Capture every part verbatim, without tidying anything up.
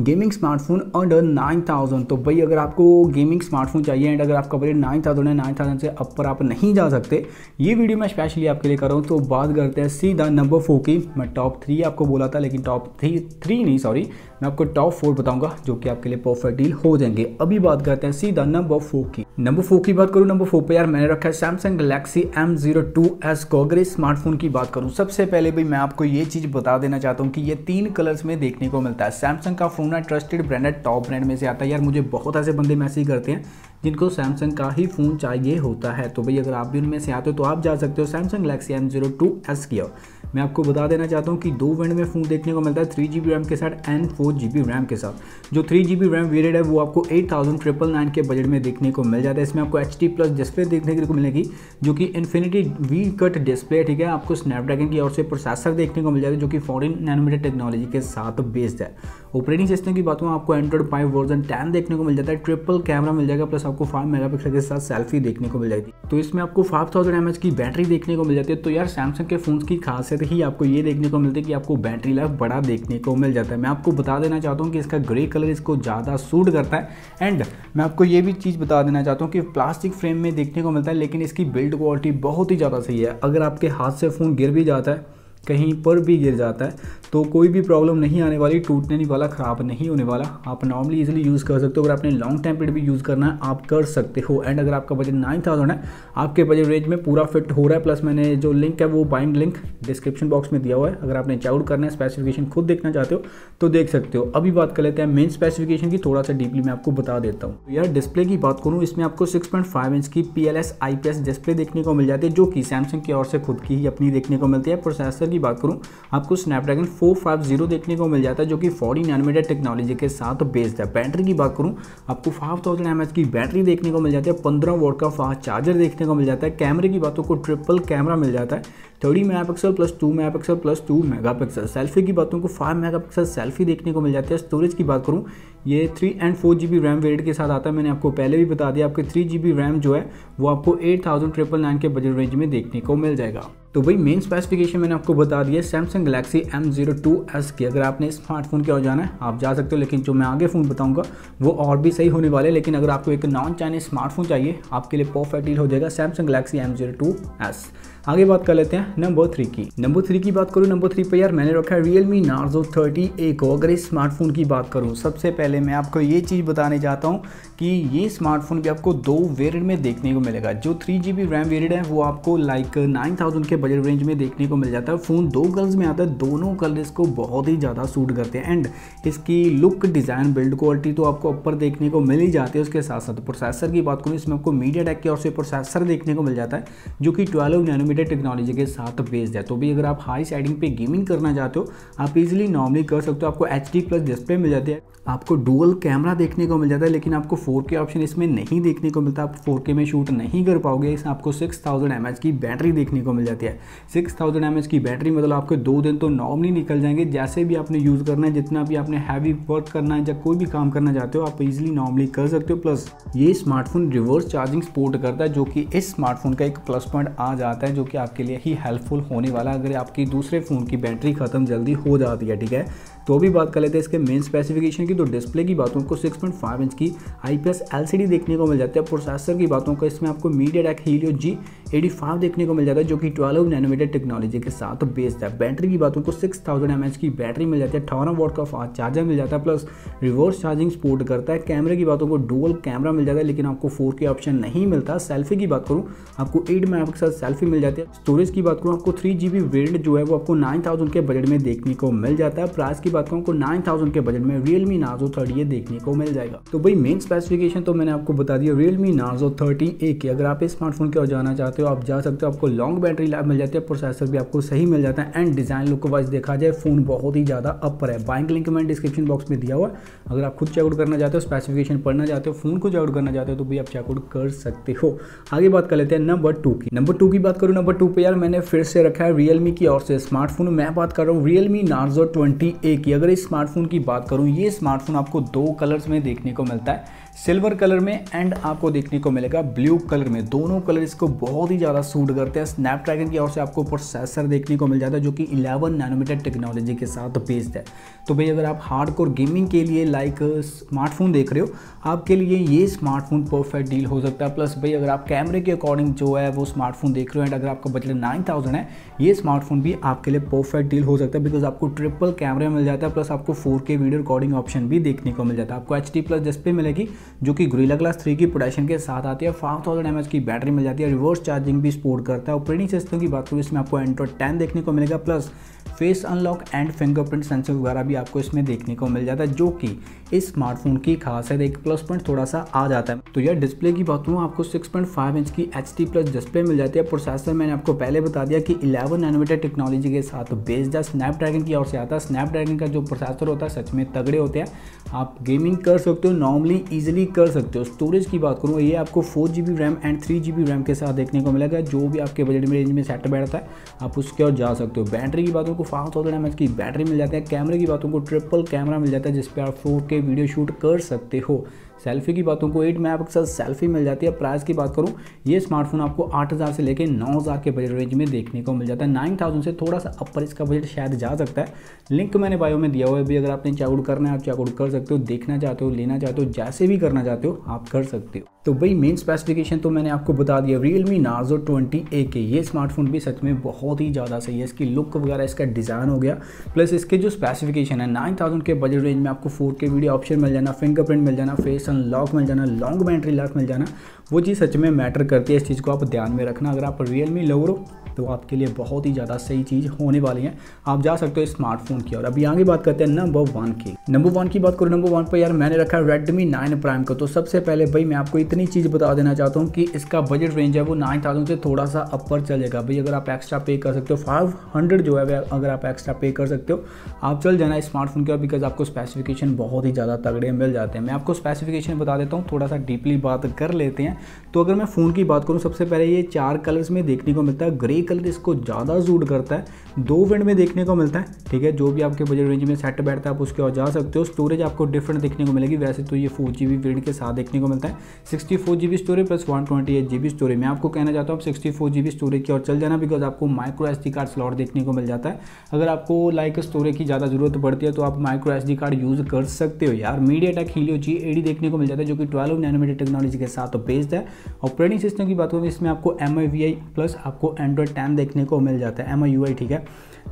Gaming smartphone under nine thousand. तो भाई अगर आपको गेमिंग स्मार्टफोन चाहिए एंड अगर आपका बजट नाइन थाउजेंड है, नाइन थाउजेंड से अप पर आप नहीं जा सकते, ये वीडियो मैं स्पेशली आपके लिए कर रहा हूँ। तो बात करते हैं सीधा नंबर फोर की। मैं टॉप थ्री आपको बोला था, लेकिन टॉप थ्री थ्री नहीं सॉरी मैं आपको टॉप फोर बताऊंगा जो कि आपके लिए परफेक्ट डील हो जाएंगे। अभी बात करते हैं सीधा नंबर फोर की। नंबर फोर की बात करूँ, नंबर फोर पर यार मैंने रखा है Samsung Galaxy M zero two S को। अगर इस स्मार्टफोन की बात करूँ, सबसे पहले भी मैं आपको ये चीज़ बता देना चाहता हूँ कि ये तीन कलर्स में देखने को मिलता है। सैमसंग का फोन है, ट्रस्टेड ब्रांड है, टॉप ब्रांड में से आता है। यार मुझे बहुत ऐसे बंदे मैसेज करते हैं जिनको सैमसंग का ही फ़ोन चाहिए होता है। तो भाई अगर आप भी उनमें से आते हो तो आप जा सकते हो Samsung Galaxy M zero two S की ओर। मैं आपको बता देना चाहता हूँ कि दो वेरिएंट में फ़ोन देखने को मिलता है, थ्री जी बी रैम के साथ and four G B RAM के साथ। जो three G B RAM variant है वो आपको एट थाउजेंड ट्रिपल नाइन के बजट में देखने को मिल जाता है। इसमें आपको एच डी प्लस डिस्प्ले देखने को मिलेगी जो कि इन्फिनिटी वी कट डिस्प्ले, ठीक है। आपको स्नैपड्रैगन की ओर से प्रोसेसर देखने को मिल जाएगा जो कि फोर्टीन नैनोमीटर टेक्नोलॉजी के साथ बेस्ड है। ऑपरेटिंग सिस्टम की बात में आपको एंड्रॉइड फाइव वर्जन टेन देखने को मिल जाता है, ट्रिपल कैमरा मिल जाएगा, प्लस आपको फाइव मेगा पिक्सल के साथ सेल्फी देखने को मिल जाएगी। तो इसमें आपको फाइव थाउजेंड एम एच की बैटरी देखने को मिल जाती है। तो यार सैमसंग के फोन की खासियत ही आपको ये देखने को मिलती है कि आपको बैटरी लाइफ बड़ा देखने को मिल जाता है। मैं आपको बता देना चाहता हूँ कि इसका ग्रे कलर इसको ज़्यादा सूट करता है। एंड मैं आपको ये भी चीज़ बता देना चाहता हूँ कि प्लास्टिक फ्रेम में देखने को मिलता है, लेकिन इसकी बिल्ड क्वालिटी बहुत ही ज़्यादा सही है। अगर आपके हाथ से फ़ोन गिर भी जाता है, कहीं पर भी गिर जाता है, तो कोई भी प्रॉब्लम नहीं आने वाली, टूटने नहीं वाला, ख़राब नहीं होने वाला। आप नॉर्मली इजीली यूज़ कर सकते हो। अगर आपने लॉन्ग टाइम पीरियड भी यूज़ करना है आप कर सकते हो। एंड अगर आपका बजट नाइन थाउजेंड है, आपके बजट रेंज में पूरा फिट हो रहा है। प्लस मैंने जो लिंक है वो बाइंग लिंक डिस्क्रिप्शन बॉक्स में दिया हुआ है, अगर आपने चेकआउट करना है, स्पेसिफिकेशन खुद देखना चाहते हो तो देख सकते हो। अभी बात कर लेते हैं मेन स्पेसिफिकेशन की, थोड़ा सा डीपली मैं आपको बता देता हूँ। यार डिस्प्ले की बात करूँ, इसमें आपको सिक्स पॉइंट फाइव इंच की P L S I P S display देखने को मिल जाती है जो कि सैमसंग की ओर से खुद की ही अपनी देखने को मिलती है। प्रोसेसर की बात करूं, आपको स्नैपड्रैगन फोर फिफ्टी देखने को मिल जाता है जो कि फोर्टीन नैनोमीटर टेक्नोलॉजी के साथ बेस्ड है। बैटरी की बात करूं, आपको फाइव थाउजेंड एमएच की बैटरी देखने को मिल जाती है, पंद्रह वॉट का फास्ट चार्जर देखने को मिल जाता है। कैमरे की बातों को ट्रिपल कैमरा मिल जाता है, thirty mega pixel plus two mega pixel plus two mega pixel. Selfie की बातों को फाइव मेगा पिक्सल सेल्फी देखने को मिल जाती है। स्टोरेज की बात करूँ, ये three and four G B RAM variant के साथ आता है। मैंने आपको पहले भी बता दिया, आपके थ्री जी बी रैम जो है वो आपको एट थाउजेंड ट्रिपल नाइन के बजट रेंज में देखने को मिल जाएगा। तो भाई मेन स्पेसिफिकेशन मैंने आपको बता दिया Samsung Galaxy M zero two S की। अगर आपने स्मार्टफोन की ओर जाना है आप जा सकते हो, लेकिन जो मैं आगे फ़ोन बताऊंगा वो और भी सही होने वाले। लेकिन अगर आपको एक नॉन चाइनीज स्मार्टफोन चाहिए, आपके लिए परफेक्ट डील हो जाएगा Samsung Galaxy M zero two S. आगे बात कर लेते हैं नंबर थ्री की। नंबर थ्री की बात करूँ, नंबर थ्री पर यार मैंने रखा है रियलमी नार्जो थर्टी ए को। अगर इस स्मार्टफोन की बात करूँ, सबसे पहले मैं आपको ये चीज़ बताने चाहता हूँ कि ये स्मार्टफोन भी आपको दो वेरिएंट में देखने को मिलेगा। जो three G B RAM variant है वो आपको लाइक नाइन थाउजेंड के बजट रेंज में देखने को मिल जाता है। फ़ोन दो कलर्स में आता है, दोनों कलर्स को बहुत ही ज़्यादा सूट करते हैं। एंड इसकी लुक, डिज़ाइन, बिल्ड क्वालिटी तो आपको ऊपर देखने को मिल ही जाती है। उसके साथ साथ प्रोसेसर की बात करूँ, इसमें आपको मीडियाटेक की ओर से प्रोसेसर देखने को मिल जाता है जो कि ट्वेल्व नैनोमीटर टेक्नोलॉजी के साथ बेस्ड है। तो भी अगर आप हाई सेटिंग पे गेमिंग करना चाहते हो आप इजीली नॉर्मली कर सकते हो। आपको एच डी प्लस डिस्प्ले मिल जाती है, आपको डुअल कैमरा देखने को मिल जाता है, लेकिन आपको फोर के ऑप्शन इसमें नहीं देखने को मिलता। आप फोर के में शूट नहीं कर पाओगे। आपको सिक्स थाउजेंड एम एच की बैटरी देखने को मिल जाती है। सिक्स थाउजेंड एम एच की बैटरी मतलब आपके दो दिन तो नॉर्मली निकल जाएंगे। जैसे भी आपने यूज़ करना है, जितना भी आपने हैवी वर्क करना है या कोई भी काम करना चाहते हो आप इजीली नॉर्मली कर सकते हो। प्लस ये स्मार्टफोन रिवर्स चार्जिंग सपोर्ट करता है जो कि इस स्मार्टफोन का एक प्लस पॉइंट आ जाता है जो कि आपके लिए ही हेल्पफुल होने वाला अगर आपकी दूसरे फ़ोन की बैटरी खत्म जल्दी हो जाती है, ठीक है। तो अभी बात कर लेते हैं इसके मेन स्पेसिफिकेशन की। तो डिस्प्ले की बातों को सिक्स पॉइंट फाइव इंच की आईपीएस एलसीडी देखने को मिल जाती है। प्रोसेसर की बातों को इसमें आपको MediaTek Helio G eighty five देखने को मिल जाता है जो कि ट्वेल्व नैनोमीटर टेक्नोलॉजी के साथ बेस्ड है। बैटरी की बातों को सिक्स थाउजेंड एमएच की बैटरी मिल जाती है, अठारह वॉट का फास्ट चार्जर मिल जाता है, प्लस रिवर्स चार्जिंग सपोर्ट करता है। कैमरे की बातों को डुअल कैमरा मिल जाता है लेकिन आपको फोर के ऑप्शन नहीं मिलता। सेल्फी की बात करूँ, आपको एट मेगा पिक्सल सेल्फी मिल जाती है। स्टोरेज की बात करूँ, आपको थ्री जी बी वेरिएंट जो है वो आपको नाइन थाउजेंड के बजट में देखने को मिल जाता है। प्राइस की बात करूँ, नाइन थाउजेंड के बजट में Realme Narzo थर्टी ए देखने को मिल जाएगा। तो भाई मेन स्पेसिफिकेशन तो मैंने आपको बता दिया Realme Narzo थर्टी ए की। अगर आप इस स्मार्टफोन की ओर जाना चाहते हो आप जा सकते हो। आपको लॉन्ग बैटरी लाइफ मिल जाती है, प्रोसेसर भी आपको सही मिल जाता है। एंड डिज़ाइन लुक वाइज देखा जाए फोन बहुत ही ज़्यादा अपर है। बाइंग लिंक मैंने डिस्क्रिप्शन बॉक्स में दिया हुआ है। अगर आप खुद चेकआउट करना चाहते हो, स्पेसिफिकेशन पढ़ना चाहते हो, फोन को चेकआउट करना चाहते हो तो भाई आप चेकआउट कर सकते हो। आगे बात कर लेते हैं नंबर टू की। नंबर टू की बात करूँ, नंबर टू पर यार मैंने फिर से रखा है Realme की ओर से स्मार्टफोन। मैं बात कर रहा हूँ Realme Narzo ट्वेंटी ए कि अगर इस स्मार्टफोन की बात करूँ, ये स्मार्टफोन आपको दो कलर्स में देखने को मिलता है, सिल्वर कलर में एंड आपको देखने को मिलेगा ब्लू कलर में। दोनों कलर इसको बहुत ही ज़्यादा सूट करते हैं। स्नैपड्रैगन की ओर से आपको प्रोसेसर देखने को मिल जाता है जो कि इलेवन नैनोमीटर टेक्नोलॉजी के साथ बेस्ड है। तो भाई अगर आप हार्डकोर गेमिंग के लिए लाइक स्मार्टफोन देख रहे हो, आपके लिए ये स्मार्टफोन परफेक्ट डील हो सकता है। प्लस भाई अगर आप कैमरे के अकॉर्डिंग जो है वो स्मार्टफोन देख रहे हो एंड अगर आपका बजट नाइन थाउजेंड है, ये स्मार्टफोन भी आपके लिए परफेक्ट डील हो सकता है बिकॉज आपको ट्रिपल कैमरा मिल जाता है, प्लस आपको four K video recording option भी देखने को मिल जाता है। आपको एच डी प्लस डिस्प्ले मिलेगी जो कि गोरिल्ला ग्लास थ्री की प्रोटेक्शन के साथ आती है। फाइव थाउजेंड एम एच की बैटरी मिल जाती है, रिवर्स चार्जिंग भी सपोर्ट करता है। ऑपरेटिंग सिस्टम की बात करूँ, इसमें आपको एंड्रॉइड टेन देखने को मिलेगा, plus face unlock and fingerprint sensor वगैरह भी आपको इसमें देखने को मिल जाता है जो कि इस स्मार्टफोन की खासियत एक प्लस पॉइंट थोड़ा सा आ जाता है। तो यार डिस्प्ले की बात करूँ, आपको सिक्स पॉइंट फाइव इंच की एच डी प्लस डिस्प्ले मिल जाती है। प्रोसेसर मैंने आपको पहले बता दिया कि इलेवन नैनोमीटर टेक्नोलॉजी के साथ बेस्ड है, स्नैपड्रैगन की ओर से आता है। स्नैपड्रैगन का जो प्रोसेसर होता है सच में तगड़े होते हैं, आप गेमिंग कर सकते हो, नॉर्मली ईजिली कर सकते हो। स्टोरेज की बात करूँ, ये आपको four G B RAM and three G B RAM के साथ देखने को मिलेगा, जो भी आपके बजट में रेंज में सेट बैठता है आप उसके और जा सकते हो। बैटरी की बात करूँ, फाइव थाउजेंड एम एच की बैटरी मिल जाती है। कैमरे की बातों को ट्रिपल कैमरा मिल जाता है जिस पर आप फोर के वीडियो शूट कर सकते हो। सेल्फी की बातों को एट मेगापिक्सल सेल्फी मिल जाती है। प्राइस की बात करूं, ये स्मार्टफोन आपको आठ हज़ार से लेकर नौ हज़ार के बजट रेंज में देखने को मिल जाता है। नाइन थाउजेंड से थोड़ा सा अपर इसका बजट शायद जा सकता है। लिंक मैंने बायो में दिया हुआ है, भी अगर आपने चेकआउट करना है आप चेकआउट कर सकते हो, देखना चाहते हो, लेना चाहते हो, जैसे भी करना चाहते हो आप कर सकते हो। तो भाई मेन स्पेसिफिकेशन तो मैंने आपको बता दिया Realme Narzo ट्वेंटी ए के। ये स्मार्टफोन भी सच में बहुत ही ज़्यादा सही है, इसकी लुक वगैरह, इसका डिज़ाइन हो गया, प्लस इसके जो स्पेसिफिकेशन है नाइन थाउजेंड के बजट रेंज में आपको फोर के वीडियो ऑप्शन मिल जाना, फिंगरप्रिंट मिल जाना, फेस लॉक मिल जाना, लॉन्ग बैटरी लाइफ मिल जाना, वो चीज़ सच में मैटर करती है। इस चीज़ को आप ध्यान में रखना, अगर आप Realme लोग हो तो आपके लिए बहुत ही ज़्यादा सही चीज़ होने वाली है, आप जा सकते हो इस स्मार्टफोन की। और अभी आगे बात करते हैं नंबर वन की। नंबर वन की बात करो, नंबर वन पर यार मैंने रखा है Redmi नाइन Prime को। तो सबसे पहले भाई मैं आपको इतनी चीज़ बता देना चाहता हूँ कि इसका बजट रेंज है वो नाइन थाउजेंड से थोड़ा सा अपर चलेगा। भाई अगर आप एक्स्ट्रा पे कर सकते हो, फाइव हंड्रेड जो है अगर आप एक्स्ट्रा पे कर सकते हो आप चल जाना इस स्मार्टफोन के, बिकॉज आपको स्पेसिफिकेशन बहुत ही ज़्यादा तगड़े मिल जाते हैं। मैं आपको स्पेसिफिकेशन बता देता हूँ, थोड़ा सा डीपली बात कर लेते हैं। तो अगर मैं फ़ोन की बात करूँ, सबसे पहले ये चार कलर्स में देखने को मिलता है। ग्रे कलर इसको ज़्यादा सूट करता है, दो वेरिएंट में देखने को मिलता है, ठीक है, जो भी आपके बजट रेंज में सेट बैठता है आप उसके और जा सकते हो। स्टोरेज आपको डिफरेंट देखने को मिलेगी, वैसे तो ये फोर जी बी वेरिएंट के साथ देखने को मिलता है, sixty four G B storage plus one twenty eight G B storage. मैं आपको कहना चाहता हूँ आप sixty four G B storage की और चल जाना, बिकॉज आपको micro S D card slot देखने को मिल जाता है। अगर आपको लाइक स्टोरेज की ज़्यादा जरूरत पड़ती है तो आप micro S D card use कर सकते हो। यार मीडियाटेक हीलियो जी एट देखने को मिल जाता है जो कि ट्वेल्व नैनोमीटर टेक्नोलॉजी के साथ बेस्ड है। ऑपरेटिंग सिस्टम की बात करूँ, इसमें आपको M I U I plus आपको एंड्रॉइड टेन देखने को मिल जाता है, एम आई यू आई ठीक है।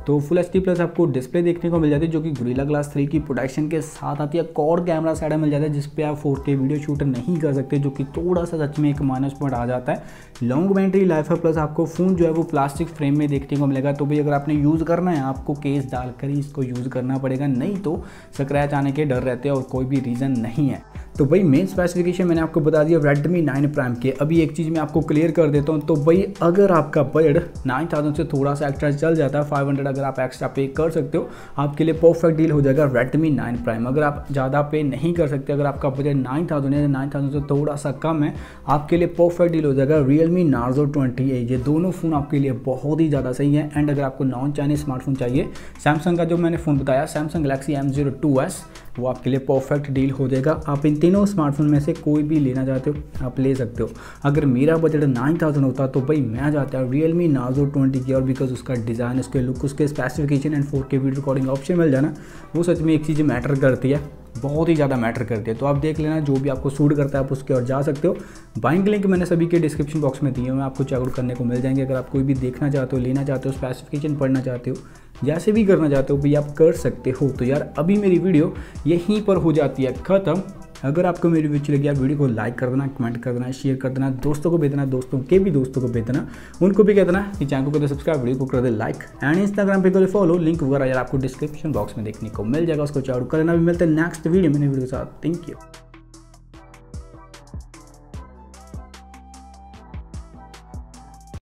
तो फुल एच डी प्लस आपको डिस्प्ले देखने को मिल जाती है जो कि गोरिल्ला ग्लास थ्री की प्रोटेक्शन के साथ आती है। कोर कैमरा साइड मिल जाता है जिस पे आप फोर के वीडियो शूट नहीं कर सकते, जो कि थोड़ा सा सच में एक माइनस पॉइंट आ जाता है। लॉन्ग बैटरी लाइफ है, प्लस आपको फ़ोन जो है वो प्लास्टिक फ्रेम में देखने को मिलेगा। तो भाई अगर आपने यूज़ करना है आपको केस डालकर ही इसको यूज़ करना पड़ेगा, नहीं तो स्क्रैच आने के डर रहते हैं और कोई भी रीज़न नहीं है। तो भाई मेन स्पेसिफिकेशन मैंने आपको बता दिया Redmi नाइन Prime के। अभी एक चीज़ मैं आपको क्लियर कर देता हूँ, तो भाई अगर आपका बजट नाइन थाउजेंड से थोड़ा सा एक्स्ट्रा चल जाता है, फाइव हंड्रेड अगर आप एक्स्ट्रा पे कर सकते हो आपके लिए परफेक्ट डील हो जाएगा Redmi नाइन Prime। अगर आप ज़्यादा पे नहीं कर सकते, अगर आपका बजट नाइन थाउजेंड या नाइन थाउजेंड से थोड़ा सा कम है, आपके लिए परफेक्ट डील हो जाएगा Realme Narzo ट्वेंटी ए। ये दोनों फ़ोन आपके लिए बहुत ही ज़्यादा सही है। एंड अगर आपको नॉन चाइनीज़ स्मार्टफोन चाहिए, सैमसंग का जो मैंने फ़ोन बताया Samsung Galaxy M zero two S, वो आपके लिए परफेक्ट डील हो जाएगा। आप इन तीनों स्मार्टफोन में से कोई भी लेना चाहते हो आप ले सकते हो। अगर मेरा बजट नाइन थाउजेंड होता तो भाई मैं जाता है Realme Narzo ट्वेंटी की और, बिकॉज उसका डिज़ाइन, उसके लुक, उसके specification and four K video recording option मिल जाना, वो सच में एक चीज़ मैटर करती है, बहुत ही ज़्यादा मैटर करती है। तो आप देख लेना, जो भी आपको सूट करता है आप उसके और जा सकते हो। बाइंग लिंक मैंने सभी के डिस्क्रिप्शन बॉक्स में दिए हुए हैं, आपको चेकआउट करने को मिल जाएंगे। अगर आप कोई भी देखना चाहते हो, लेना चाहते हो, स्पेसिफिकेशन पढ़ना चाहते हो, जैसे भी करना चाहते हो भाई आप कर सकते हो। तो यार अभी मेरी वीडियो यहीं पर हो जाती है ख़त्म। अगर आपको मेरी वीडियो अच्छी लगी आप वीडियो को लाइक कर देना, कमेंट कर देना, शेयर कर देना, दोस्तों को भेजना, दोस्तों के भी दोस्तों को भेजना, उनको भी कह देना कि चैनल को कर दो सब्सक्राइब, वीडियो को कर दे लाइक, एंड इंस्टाग्राम पे कर दो फॉलो। लिंक वगैरह यार आपको डिस्क्रिप्शन बॉक्स में देखने को मिल जाएगा, उसको चेकआउट कर लेना। भी मिलते हैं नेक्स्ट वीडियो में नई वीडियो के साथ। Thank you.